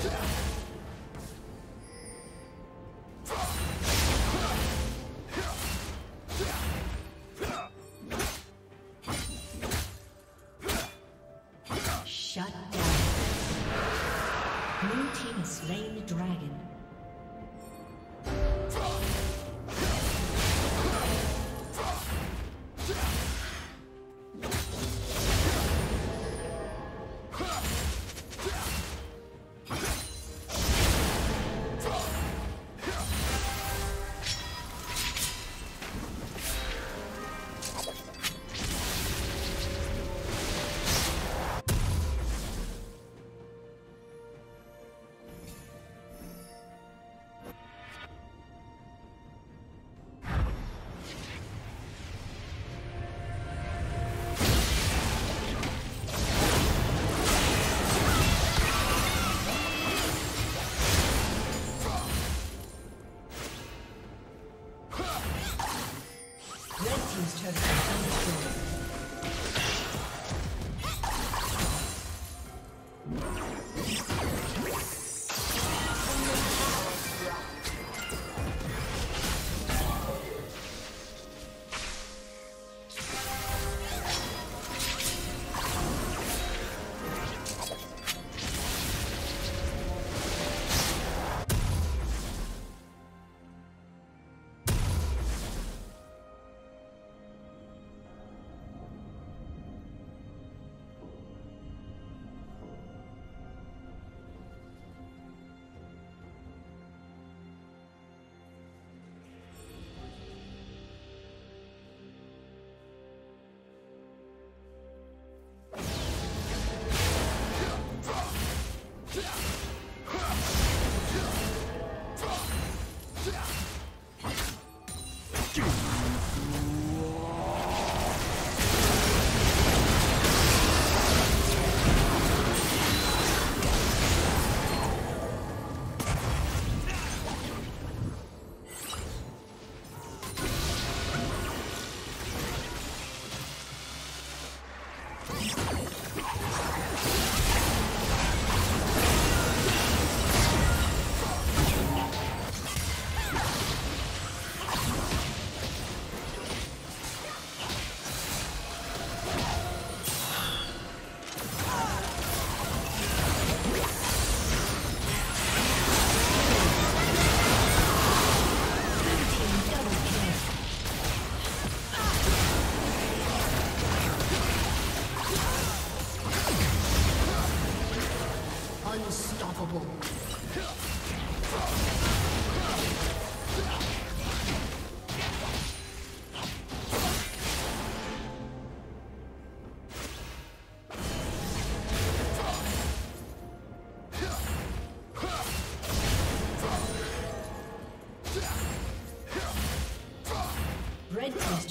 Shut down. Blue team has slain the dragon.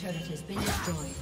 It has been destroyed.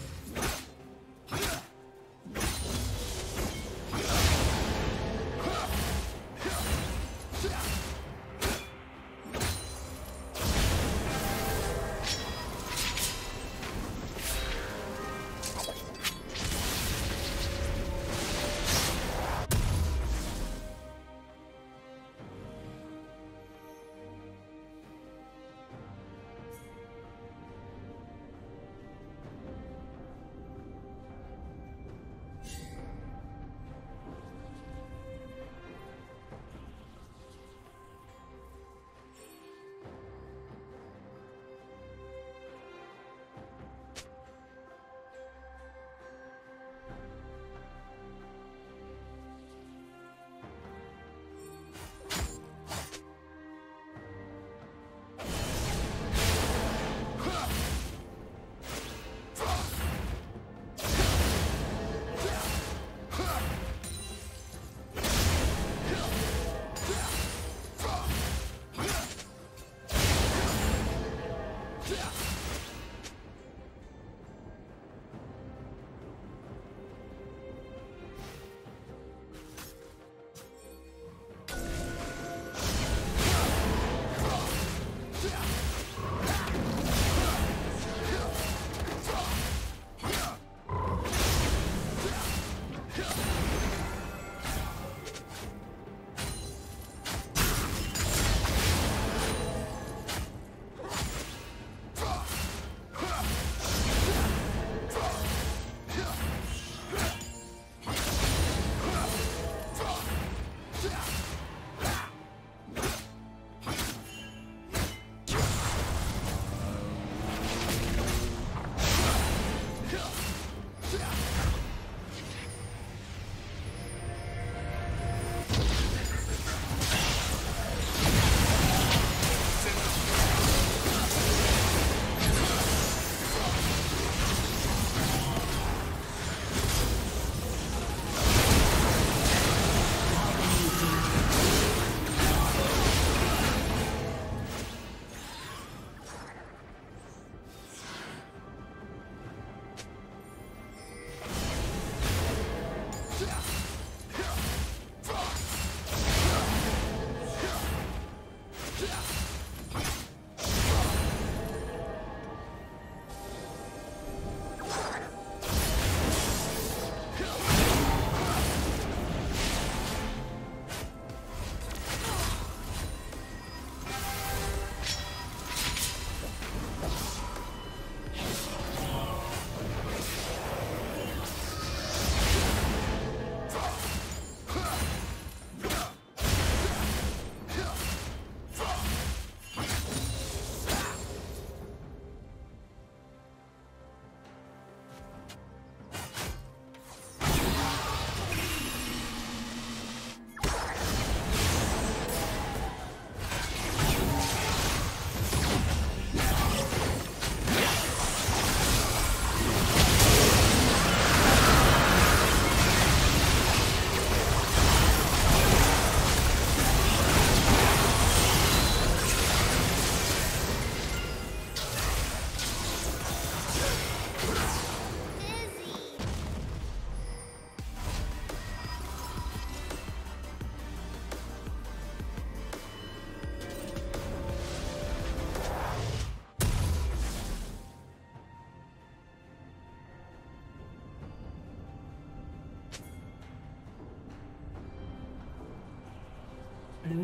Blue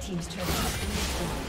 Team's turn has been destroyed.